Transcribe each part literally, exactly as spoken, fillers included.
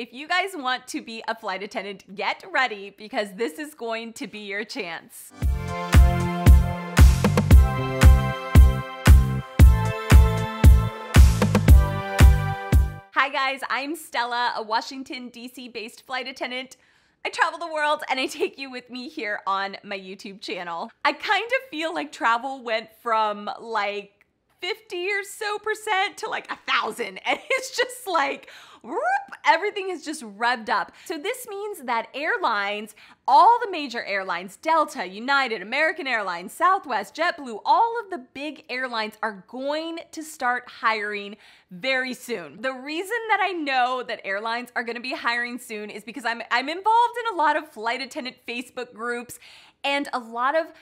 If you guys want to be a flight attendant, get ready because this is going to be your chance. Hi guys, I'm Stella, a Washington D C based flight attendant. I travel the world and I take you with me here on my YouTube channel. I kind of feel like travel went from like fifty or so percent to like a thousand, and it's just like whoop, everything is just revved up. So this means that airlines, all the major airlines, Delta, United, American Airlines, Southwest, JetBlue, all of the big airlines are going to start hiring very soon. The reason that I know that airlines are gonna be hiring soon is because I'm, I'm involved in a lot of flight attendant Facebook groups and a lot of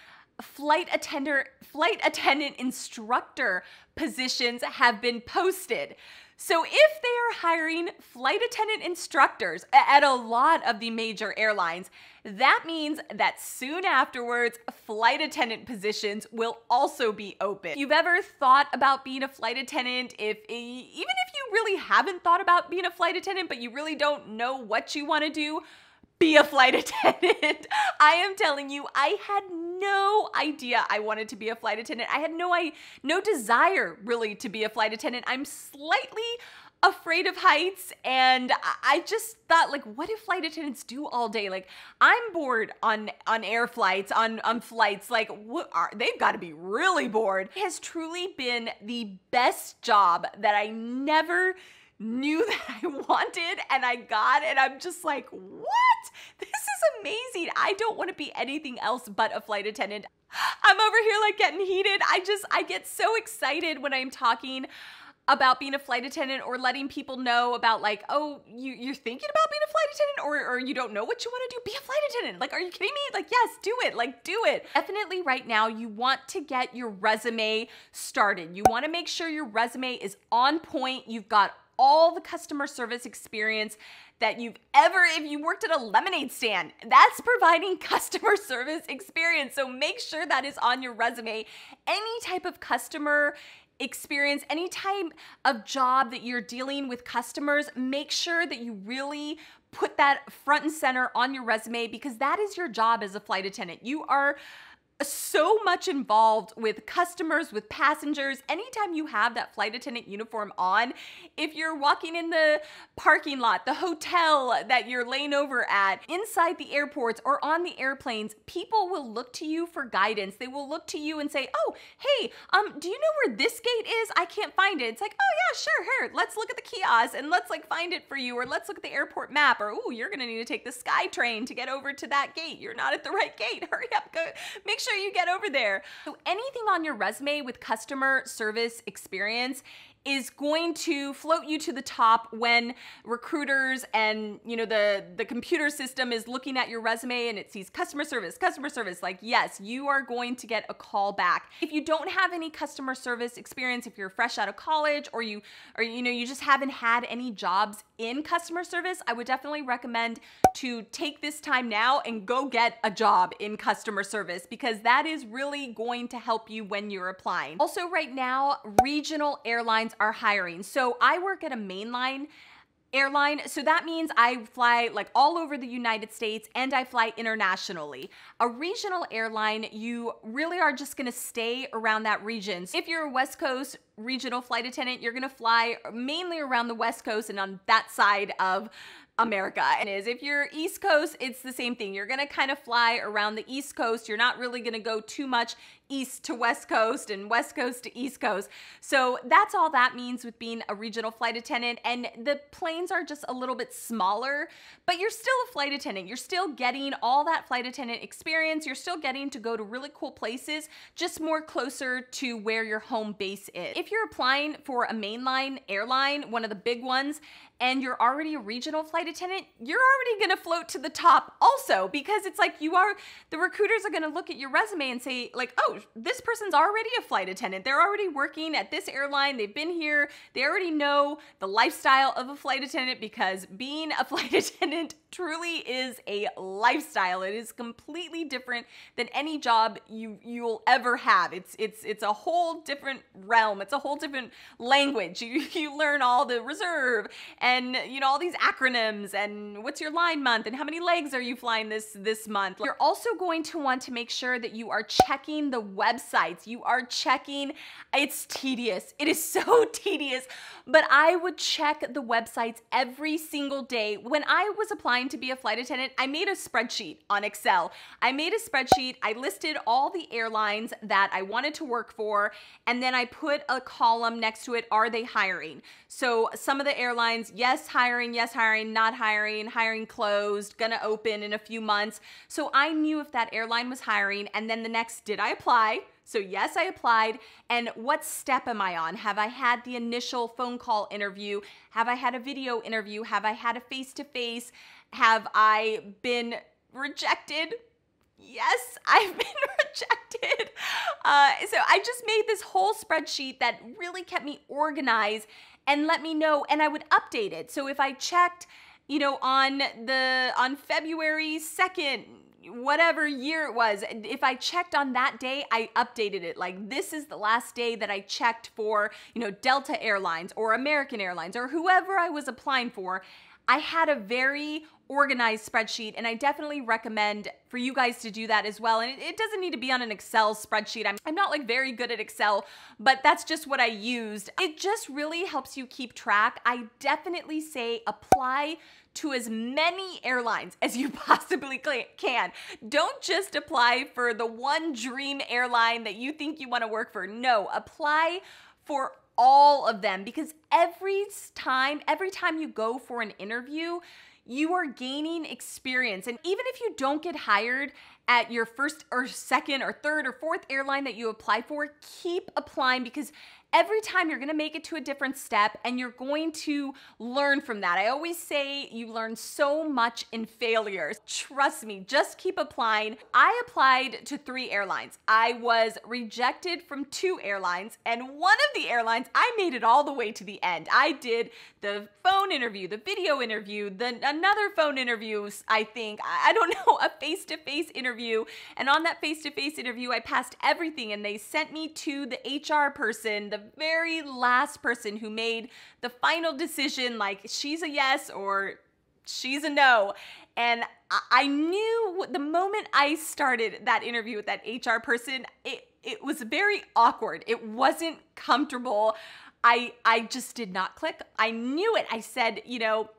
Flight attendant, flight attendant instructor positions have been posted. So if they are hiring flight attendant instructors at a lot of the major airlines, that means that soon afterwards, flight attendant positions will also be open. If you've ever thought about being a flight attendant, if even if you really haven't thought about being a flight attendant, but you really don't know what you want to do, be a flight attendant. I am telling you, I had no idea I wanted to be a flight attendant. I had no, I, no desire really to be a flight attendant. I'm slightly afraid of heights, and I just thought, like, what do flight attendants do all day? Like, I'm bored on on air flights, on on flights. Like, what are, they've got to be really bored. It has truly been the best job that I never knew that I wanted, and I got, and I'm just like, what? This is amazing. I don't want to be anything else but a flight attendant. I'm over here like getting heated. I just, I get so excited when I'm talking about being a flight attendant or letting people know about, like, oh, you, you're thinking about being a flight attendant, or, or you don't know what you want to do, be a flight attendant. Like, are you kidding me? Like, yes, do it, like, do it. Definitely right now, you want to get your resume started. You want to make sure your resume is on point. You've got all the customer service experience that you've ever, if you worked at a lemonade stand, that's providing customer service experience. So make sure that is on your resume. Any type of customer experience, any type of job that you're dealing with customers, make sure that you really put that front and center on your resume, because that is your job as a flight attendant. You are so much involved with customers, with passengers. Anytime you have that flight attendant uniform on, if you're walking in the parking lot, the hotel that you're laying over at, inside the airports or on the airplanes, people will look to you for guidance. They will look to you and say, oh, hey, um, do you know where this gate is? I can't find it. It's like, oh yeah, sure, here, let's look at the kiosk and let's like find it for you, or let's look at the airport map, or ooh, you're gonna need to take the Sky Train to get over to that gate. You're not at the right gate, hurry up, go, make sure you get over there. So anything on your resume with customer service experience is going to float you to the top when recruiters and, you know, the, the computer system is looking at your resume and it sees customer service, customer service, like, yes, you are going to get a call back. If you don't have any customer service experience, if you're fresh out of college, or you, or, you know, you just haven't had any jobs in customer service, I would definitely recommend to take this time now and go get a job in customer service, because that is really going to help you when you're applying. Also right now, regional airlines are hiring. So I work at a mainline airline. So that means I fly like all over the United States, and I fly internationally. A regional airline, you really are just gonna stay around that region. So if you're a West Coast regional flight attendant, you're gonna fly mainly around the West Coast and on that side of America. And is if you're East Coast, it's the same thing. You're gonna kind of fly around the East Coast. You're not really gonna go too much East to West Coast and West Coast to East Coast. So that's all that means with being a regional flight attendant. And the planes are just a little bit smaller, but you're still a flight attendant. You're still getting all that flight attendant experience. You're still getting to go to really cool places, just more closer to where your home base is. If you're applying for a mainline airline, one of the big ones, and you're already a regional flight attendant, you're already gonna float to the top also, because it's like you are, the recruiters are gonna look at your resume and say like, oh, oh, this person's already a flight attendant. They're already working at this airline. They've been here. They already know the lifestyle of a flight attendant, because being a flight attendant truly is a lifestyle. It is completely different than any job you you'll ever have. It's it's it's a whole different realm. It's a whole different language. You you learn all the reserve and you know all these acronyms and what's your line month and how many legs are you flying this this month. You're also going to want to make sure that you are checking the websites. You are checking. It's tedious. It is so tedious, but I would check the websites every single day. When I was applying to be a flight attendant, I made a spreadsheet on Excel. I made a spreadsheet, I listed all the airlines that I wanted to work for, and then I put a column next to it, are they hiring? So some of the airlines, yes, hiring, yes, hiring, not hiring, hiring closed, gonna open in a few months. So I knew if that airline was hiring, and then the next, did I apply? So yes, I applied, and what step am I on? Have I had the initial phone call interview? Have I had a video interview? Have I had a face-to-face? Have I been rejected? Yes, I've been rejected. Uh, so I just made this whole spreadsheet that really kept me organized and let me know, and I would update it. So if I checked, you know, on the on February second, whatever year it was, if I checked on that day, I updated it. Like, this is the last day that I checked for, you know, Delta Airlines or American Airlines or whoever I was applying for. I had a very organized spreadsheet, and I definitely recommend for you guys to do that as well. And it doesn't need to be on an Excel spreadsheet. I'm, I'm not like very good at Excel, but that's just what I used. It just really helps you keep track. I definitely say apply to as many airlines as you possibly can. Don't just apply for the one dream airline that you think you want to work for. No, apply for all of them, because every time, every time you go for an interview, you are gaining experience. And even if you don't get hired at your first or second or third or fourth airline that you apply for, keep applying, because every time you're gonna make it to a different step and you're going to learn from that. I always say you learn so much in failures. Trust me, just keep applying. I applied to three airlines. I was rejected from two airlines, and one of the airlines, I made it all the way to the end. I did the phone interview, the video interview, then another phone interview, I think, I don't know, a face-to-face interview. And on that face-to-face interview, I passed everything, and they sent me to the H R person, the The very last person who made the final decision, like she's a yes or she's a no. And I knew the moment I started that interview with that H R person, it, it was very awkward. It wasn't comfortable. I, I just did not click. I knew it. I said, you know,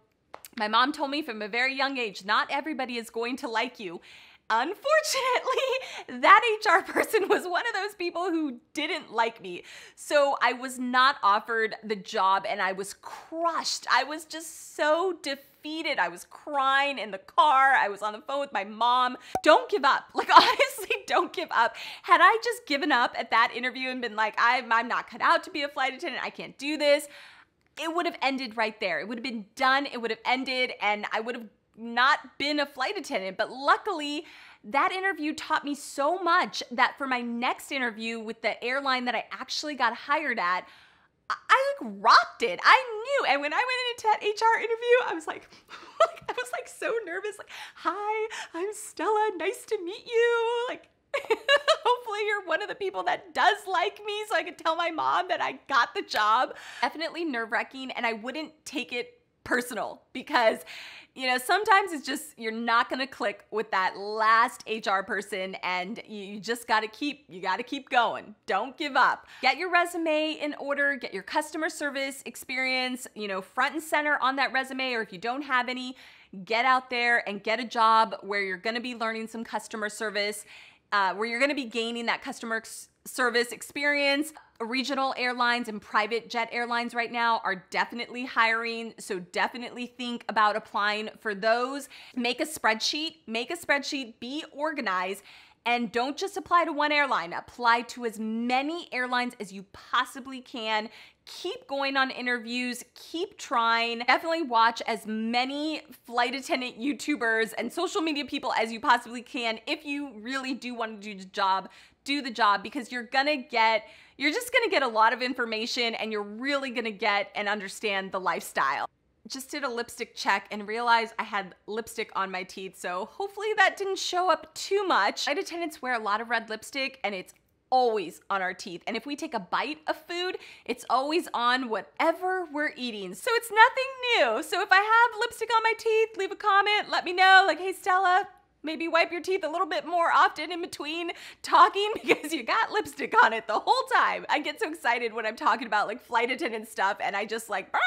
my mom told me from a very young age, not everybody is going to like you. Unfortunately, that H R person was one of those people who didn't like me. So I was not offered the job, and I was crushed. I was just so defeated. I was crying in the car. I was on the phone with my mom. Don't give up. Like, honestly, don't give up. Had I just given up at that interview and been like, I'm, I'm not cut out to be a flight attendant, I can't do this, it would have ended right there. It would have been done. It would have ended, and I would have not been a flight attendant. But luckily, that interview taught me so much that for my next interview with the airline that I actually got hired at, I like rocked it. I knew. And when I went into that H R interview, I was like, I was like so nervous. Like, hi, I'm Stella. Nice to meet you. Like, hopefully you're one of the people that does like me so I could tell my mom that I got the job. Definitely nerve-wracking, and I wouldn't take it personal, because you know sometimes it's just you're not gonna click with that last H R person, and you just gotta keep you gotta keep going. Don't give up. Get your resume in order. Get your customer service experience, you know, front and center on that resume. Or if you don't have any, get out there and get a job where you're gonna be learning some customer service, uh, where you're gonna be gaining that customer experience. Service experience. Regional airlines and private jet airlines right now are definitely hiring, so definitely think about applying for those. Make a spreadsheet, make a spreadsheet, be organized, and don't just apply to one airline. Apply to as many airlines as you possibly can. Keep going on interviews, keep trying. Definitely watch as many flight attendant YouTubers and social media people as you possibly can if you really do want to do the job. do the job, because you're gonna get, you're just gonna get a lot of information, and you're really gonna get and understand the lifestyle. Just did a lipstick check and realized I had lipstick on my teeth, so hopefully that didn't show up too much. Flight attendants wear a lot of red lipstick, and it's always on our teeth. And if we take a bite of food, it's always on whatever we're eating. So it's nothing new. So if I have lipstick on my teeth, leave a comment, let me know, like, hey Stella, maybe wipe your teeth a little bit more often in between talking, because you got lipstick on it the whole time. I get so excited when I'm talking about like flight attendant stuff, and I just like, ah!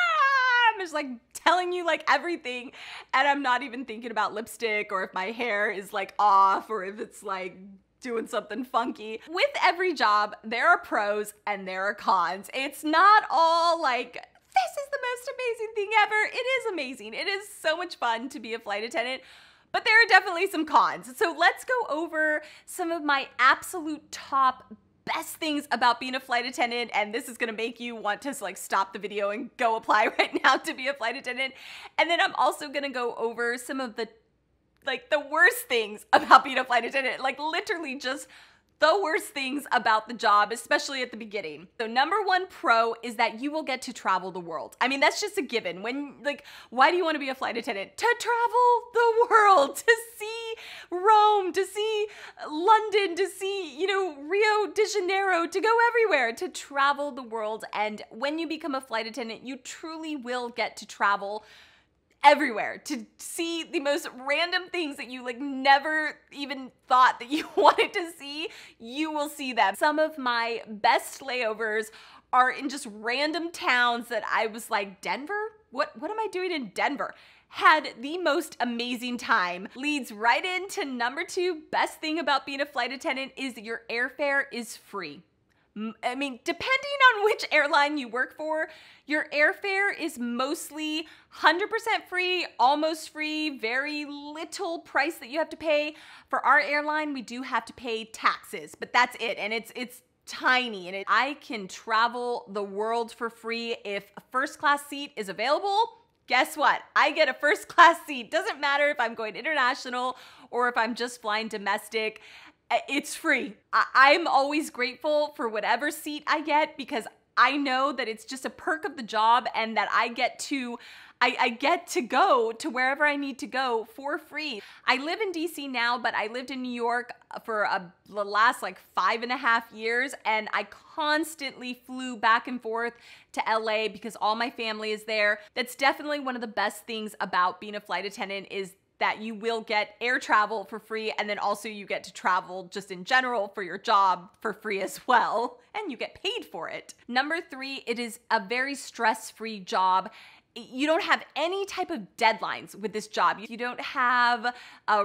I'm just like telling you like everything, and I'm not even thinking about lipstick or if my hair is like off or if it's like doing something funky. With every job, there are pros and there are cons. It's not all like, this is the most amazing thing ever. It is amazing. It is so much fun to be a flight attendant, but there are definitely some cons. So let's go over some of my absolute top best things about being a flight attendant, and this is gonna make you want to like stop the video and go apply right now to be a flight attendant. And then I'm also gonna go over some of the like the worst things about being a flight attendant, like literally just the worst things about the job, especially at the beginning. So number one pro is that you will get to travel the world. I mean, that's just a given. When like, why do you want to be a flight attendant? To travel the world, to see Rome, to see London, to see, you know, Rio de Janeiro, to go everywhere, to travel the world. And when you become a flight attendant, you truly will get to travel everywhere, to see the most random things that you like never even thought that you wanted to see. You will see them. Some of my best layovers are in just random towns that I was like, Denver? What, what am I doing in Denver? Had the most amazing time. Leads right into number two. Best thing about being a flight attendant is that your airfare is free. I mean, depending on which airline you work for, your airfare is mostly one hundred percent free, almost free, very little price that you have to pay. For our airline, we do have to pay taxes, but that's it, and it's it's tiny. And it, I can travel the world for free. If a first class seat is available, guess what? I get a first class seat. Doesn't matter if I'm going international or if I'm just flying domestic. It's free. I'm always grateful for whatever seat I get, because I know that it's just a perk of the job, and that I get to, I, I get to go to wherever I need to go for free. I live in D C now, but I lived in New York for a, the last like five and a half years, and I constantly flew back and forth to L A because all my family is there. That's definitely one of the best things about being a flight attendant, is that you will get air travel for free, and then also you get to travel just in general for your job for free as well, and you get paid for it. Number three, it is a very stress-free job. You don't have any type of deadlines with this job. You don't have, uh,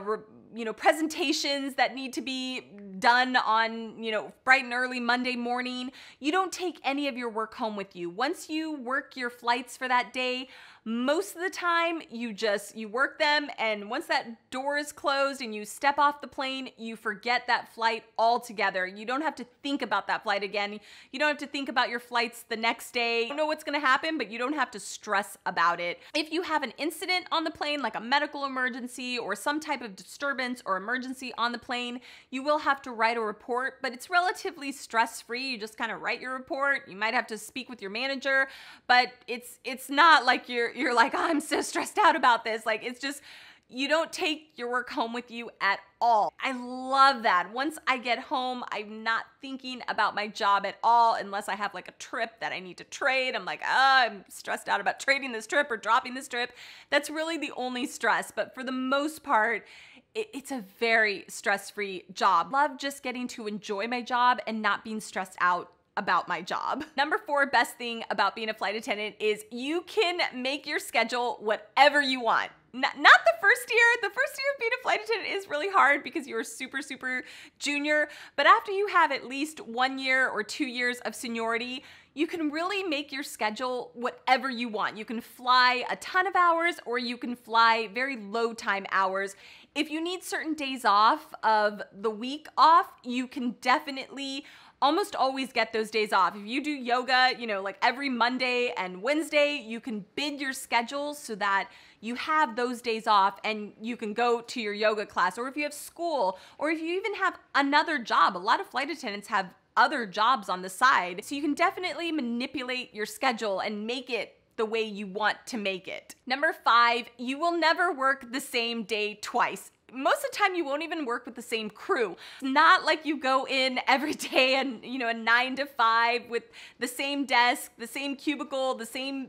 you know, presentations that need to be done on, you know, bright and early Monday morning. You don't take any of your work home with you. Once you work your flights for that day, most of the time you just, you work them, and once that door is closed and you step off the plane, you forget that flight altogether. You don't have to think about that flight again. You don't have to think about your flights the next day. You don't know what's gonna happen, but you don't have to stress about it. If you have an incident on the plane, like a medical emergency or some type of disturbance or emergency on the plane, you will have to write a report, but it's relatively stress-free. You just kind of write your report. You might have to speak with your manager, but it's, it's not like you're, you're like, oh, I'm so stressed out about this. Like, it's just, you don't take your work home with you at all. I love that. Once I get home, I'm not thinking about my job at all, unless I have like a trip that I need to trade. I'm like, oh, I'm stressed out about trading this trip or dropping this trip. That's really the only stress. But for the most part, it's a very stress-free job. Love just getting to enjoy my job and not being stressed out about my job. Number four, best thing about being a flight attendant is you can make your schedule whatever you want. Not the first year. The first year of being a flight attendant is really hard because you're super, super junior. But after you have at least one year or two years of seniority, you can really make your schedule whatever you want. You can fly a ton of hours, or you can fly very low time hours. If you need certain days off of the week off, you can definitely almost always get those days off. If you do yoga, you know, like every Monday and Wednesday, you can bid your schedule so that you have those days off and you can go to your yoga class, or if you have school, or if you even have another job. A lot of flight attendants have other jobs on the side. So you can definitely manipulate your schedule and make it the way you want to make it. Number five, you will never work the same day twice. Most of the time you won't even work with the same crew. It's not like you go in every day and, you know, a nine to five with the same desk, the same cubicle, the same,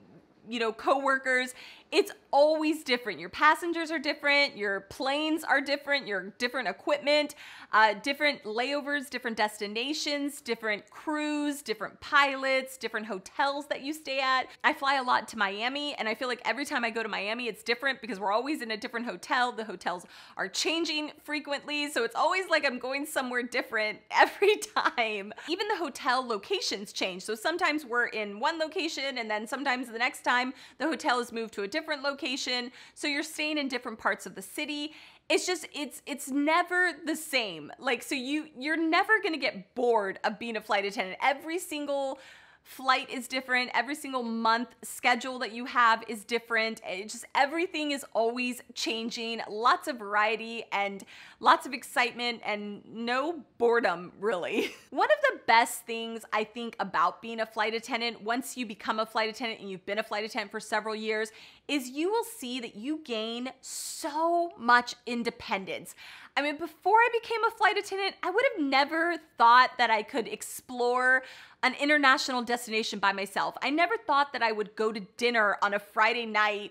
you know, coworkers. It's always different. Your passengers are different, your planes are different, your different equipment, uh, different layovers, different destinations, different crews, different pilots, different hotels that you stay at. I fly a lot to Miami, and I feel like every time I go to Miami, it's different because we're always in a different hotel. The hotels are changing frequently, so it's always like I'm going somewhere different every time. Even the hotel locations change. So sometimes we're in one location, and then sometimes the next time the hotel is moved to a different different location, so you're staying in different parts of the city. It's just, it's it's never the same. Like, so you you're never gonna get bored of being a flight attendant. Every single flight is different. Every single month schedule that you have is different. It's just, everything is always changing. Lots of variety and lots of excitement and no boredom, really. One of the best things I think about being a flight attendant, once you become a flight attendant and you've been a flight attendant for several years, is you will see that you gain so much independence. I mean, before I became a flight attendant, I would have never thought that I could explore an international destination by myself. I never thought that I would go to dinner on a Friday night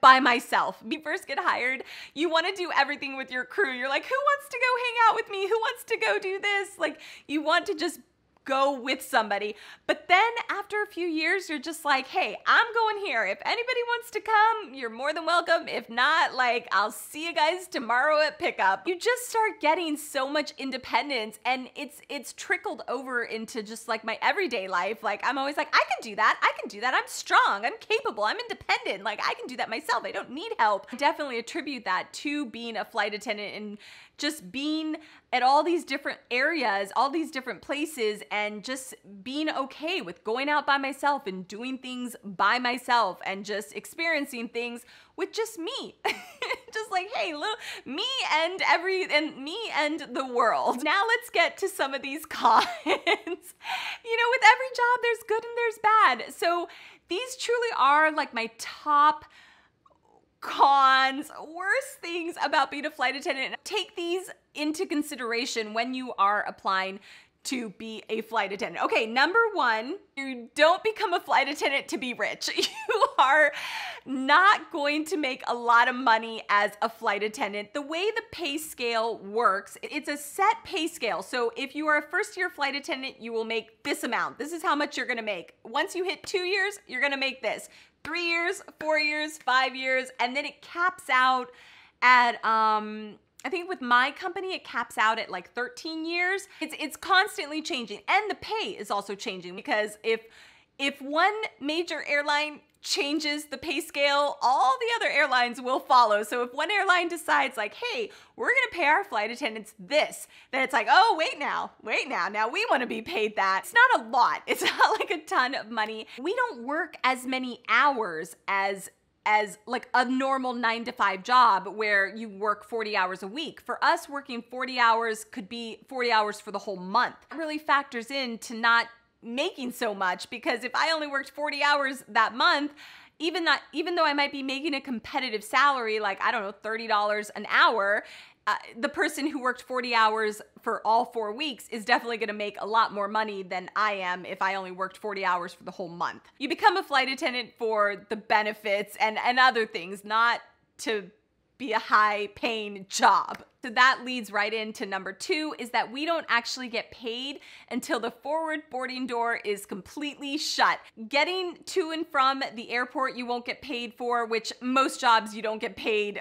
by myself. When you first get hired, you want to do everything with your crew. You're like, who wants to go hang out with me? Who wants to go do this? Like, you want to just go with somebody. But then after a few years, you're just like, hey, I'm going here. If anybody wants to come, you're more than welcome. If not, like, I'll see you guys tomorrow at pickup. You just start getting so much independence, and it's it's trickled over into just like my everyday life. Like, I'm always like, I can do that. I can do that. I'm strong. I'm capable. I'm independent. Like, I can do that myself. I don't need help. I definitely attribute that to being a flight attendant and just being at all these different areas, all these different places, and just being okay with going out by myself and doing things by myself and just experiencing things with just me. Just like, hey, little me and every and me and the world. Now let's get to some of these cons. You know, with every job there's good and there's bad. So these truly are like my top cons, worst things about being a flight attendant. Take these into consideration when you are applying to be a flight attendant. Okay, number one, you don't become a flight attendant to be rich. You are not going to make a lot of money as a flight attendant. The way the pay scale works, it's a set pay scale. So if you are a first year flight attendant, you will make this amount. This is how much you're gonna make. Once you hit two years, you're gonna make this. Three years, four years, five years, and then it caps out at, um, I think with my company, it caps out at like thirteen years. It's it's constantly changing, and the pay is also changing, because if if one major airline changes the pay scale, all the other airlines will follow. So if one airline decides like, hey, we're gonna pay our flight attendants this, then it's like, oh, wait now, wait now, now we wanna be paid that. It's not a lot, it's not like a ton of money. We don't work as many hours as as like a normal nine to five job where you work forty hours a week. For us, working forty hours could be forty hours for the whole month. It really factors in to not making so much, because if I only worked forty hours that month, even not, even though I might be making a competitive salary, like, I don't know, thirty dollars an hour, uh, the person who worked forty hours for all four weeks is definitely gonna make a lot more money than I am if I only worked forty hours for the whole month. You become a flight attendant for the benefits and, and other things, not to be a high paying job. So that leads right into number two, is that we don't actually get paid until the forward boarding door is completely shut. Getting to and from the airport, you won't get paid for, which most jobs you don't get paid,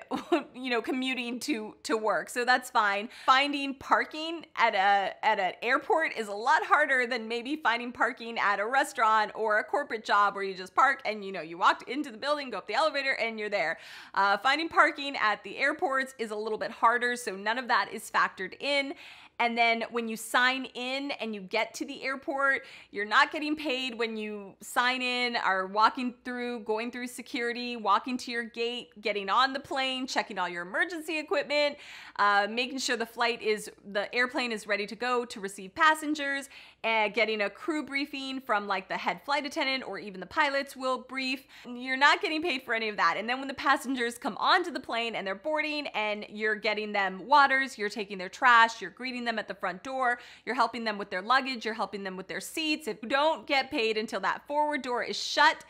you know, commuting to, to work. So that's fine. Finding parking at a, at an airport is a lot harder than maybe finding parking at a restaurant or a corporate job where you just park and, you know, you walked into the building, go up the elevator, and you're there. Uh, finding parking at the airports is a little bit harder. So none of that is factored in. and then when you sign in and you get to the airport, you're not getting paid when you sign in, are walking through, going through security, walking to your gate, getting on the plane, checking all your emergency equipment, uh, making sure the flight is, the airplane is ready to go to receive passengers, and getting a crew briefing from like the head flight attendant or even the pilots will brief. You're not getting paid for any of that. And then when the passengers come onto the plane and they're boarding and you're getting them waters, you're taking their trash, you're greeting them at the front door, you're helping them with their luggage, you're helping them with their seats. If you don't get paid until that forward door is shut,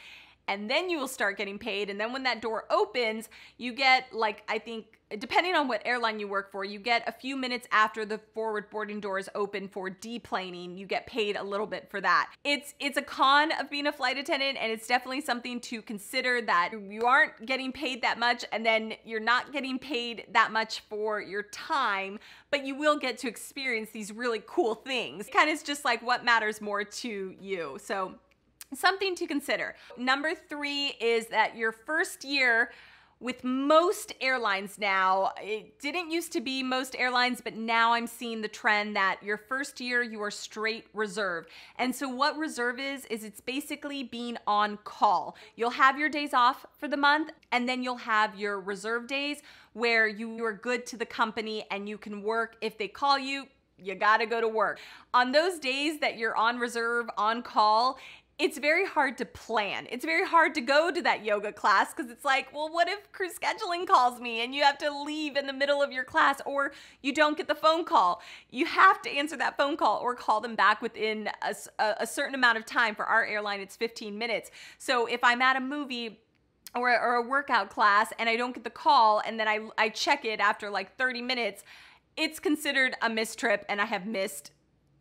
and then you will start getting paid. And then when that door opens, you get like, I think, depending on what airline you work for, you get a few minutes after the forward boarding doors open for deplaning. You get paid a little bit for that. It's it's a con of being a flight attendant, and it's definitely something to consider, that you aren't getting paid that much, and then you're not getting paid that much for your time, but you will get to experience these really cool things. It kind of is just like what matters more to you. So, something to consider. Number three is that your first year with most airlines now, it didn't used to be most airlines, but now I'm seeing the trend that your first year you are straight reserve. And so what reserve is, is it's basically being on call. You'll have your days off for the month, and then you'll have your reserve days where you are good to the company and you can work. If they call you, you gotta go to work. On those days that you're on reserve, on call, it's very hard to plan. It's very hard to go to that yoga class because it's like, well, what if crew scheduling calls me and you have to leave in the middle of your class, or you don't get the phone call? You have to answer that phone call or call them back within a, a certain amount of time. For our airline, it's fifteen minutes. So if I'm at a movie or, or a workout class and I don't get the call, and then I, I check it after like thirty minutes, it's considered a missed trip and I have missed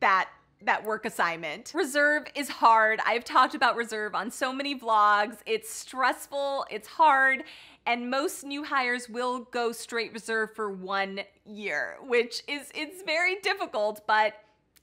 that that work assignment. Reserve is hard. I've talked about reserve on so many vlogs. It's stressful, it's hard, and most new hires will go straight reserve for one year, which is, it's very difficult, but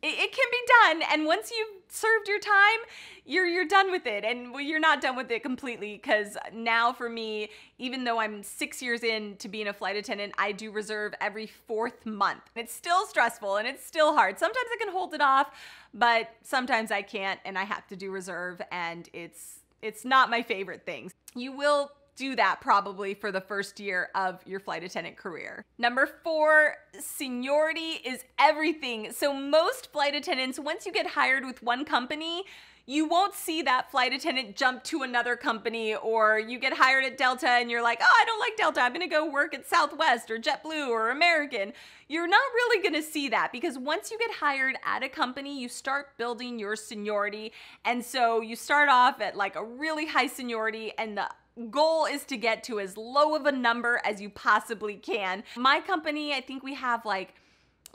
it, it can be done. And once you've served your time, you're you're done with it. And well, you're not done with it completely, because now for me, even though I'm six years in to being a flight attendant, I do reserve every fourth month. It's still stressful and it's still hard. Sometimes I can hold it off, but sometimes I can't and I have to do reserve, and it's it's not my favorite thing. You will do that probably for the first year of your flight attendant career. Number four, seniority is everything. So most flight attendants, once you get hired with one company, you won't see that flight attendant jump to another company, or you get hired at Delta and you're like, oh, I don't like Delta, I'm gonna go work at Southwest or JetBlue or American. You're not really gonna see that, because once you get hired at a company, you start building your seniority. And so you start off at like a really high seniority, and the goal is to get to as low of a number as you possibly can. My company, I think we have like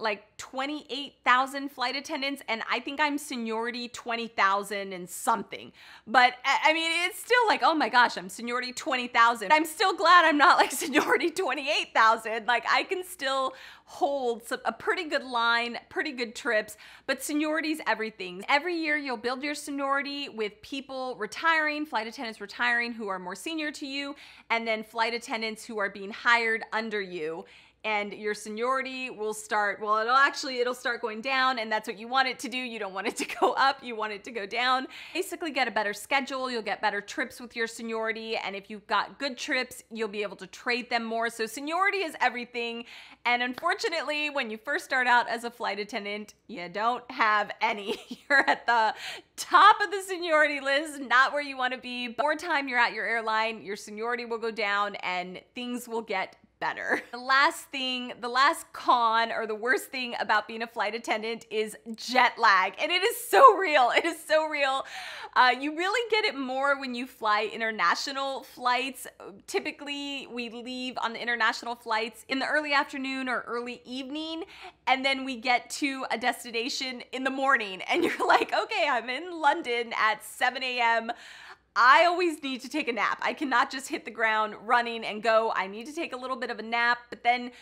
like twenty-eight thousand flight attendants, and I think I'm seniority twenty thousand and something. But I mean, it's still like, oh my gosh, I'm seniority twenty thousand. I'm still glad I'm not like seniority twenty-eight thousand. Like, I can still hold some, a pretty good line, pretty good trips, but seniority's everything. Every year you'll build your seniority with people retiring, flight attendants retiring who are more senior to you, and then flight attendants who are being hired under you. And your seniority will start, well, it'll actually, it'll start going down, and that's what you want it to do. You don't want it to go up, you want it to go down. Basically get a better schedule, you'll get better trips with your seniority, and if you've got good trips, you'll be able to trade them more. So seniority is everything, and unfortunately, when you first start out as a flight attendant, you don't have any. You're at the top of the seniority list, not where you want to be. But more time you're at your airline, your seniority will go down and things will get better. The last thing, the last con or the worst thing about being a flight attendant is jet lag. And it is so real. It is so real. Uh, you really get it more when you fly international flights. Typically, we leave on the international flights in the early afternoon or early evening, and then we get to a destination in the morning. And you're like, okay, I'm in London at seven A M I always need to take a nap. I cannot just hit the ground running and go. I need to take a little bit of a nap, but then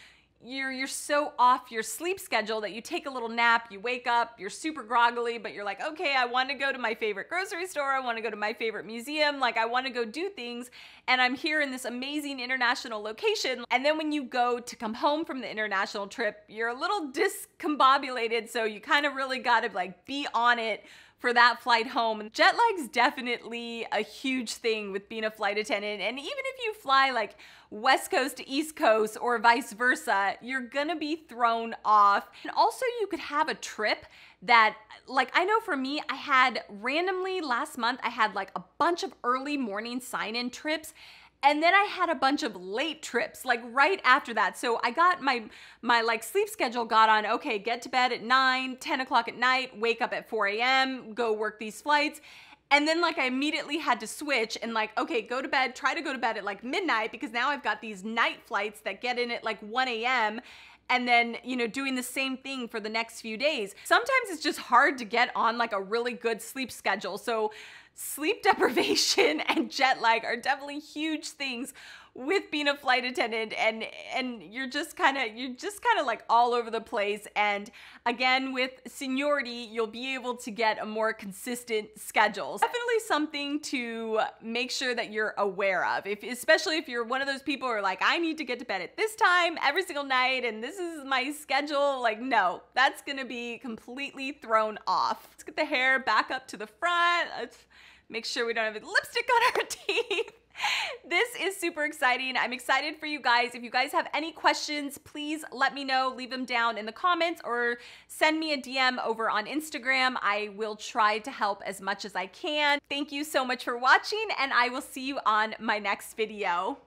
you're, you're so off your sleep schedule that you take a little nap, you wake up, you're super groggily, but you're like, okay, I want to go to my favorite grocery store, I want to go to my favorite museum, like I want to go do things, and I'm here in this amazing international location. And then when you go to come home from the international trip, you're a little discombobulated, so you kind of really got to like be on it for that flight home. Jet lag's definitely a huge thing with being a flight attendant, and even if you fly like West Coast to East Coast or vice versa, you're gonna be thrown off. And also you could have a trip that, like I know for me, I had randomly last month, I had like a bunch of early morning sign-in trips, and then I had a bunch of late trips, like right after that. So I got my, my like sleep schedule got on, okay, get to bed at nine, ten o'clock at night, wake up at four A M, go work these flights. And then like I immediately had to switch and like, okay, go to bed, try to go to bed at like midnight, because now I've got these night flights that get in at like one A M and then, you know, doing the same thing for the next few days. Sometimes it's just hard to get on like a really good sleep schedule. So sleep deprivation and jet lag are definitely huge things with being a flight attendant, and and you're just kind of you're just kind of like all over the place. And again, with seniority, you'll be able to get a more consistent schedule. Definitely something to make sure that you're aware of, if especially if you're one of those people who are like, I need to get to bed at this time every single night and this is my schedule. Like, no, that's gonna be completely thrown off. Let's get the hair back up to the front. Let's make sure we don't have lipstick on our teeth. This is super exciting. I'm excited for you guys. If you guys have any questions, please let me know. Leave them down in the comments or send me a D M over on Instagram. I will try to help as much as I can. Thank you so much for watching, and I will see you on my next video.